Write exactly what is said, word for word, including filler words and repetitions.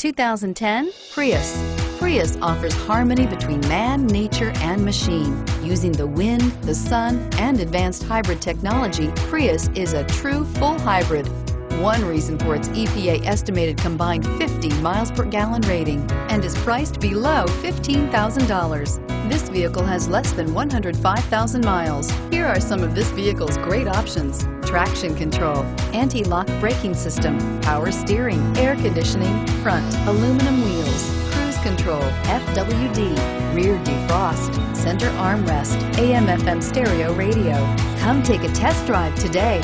two thousand ten Prius. Prius offers harmony between man, nature, and machine. Using the wind, the sun, and advanced hybrid technology, Prius is a true full hybrid. One reason for its E P A estimated combined fifty miles per gallon rating and is priced below fifteen thousand dollars. This vehicle has less than one hundred five thousand miles. Here are some of this vehicle's great options: traction control, anti-lock braking system, power steering, air conditioning, front aluminum wheels, control, F W D, rear defrost, center armrest, A M F M stereo radio. Come take a test drive today.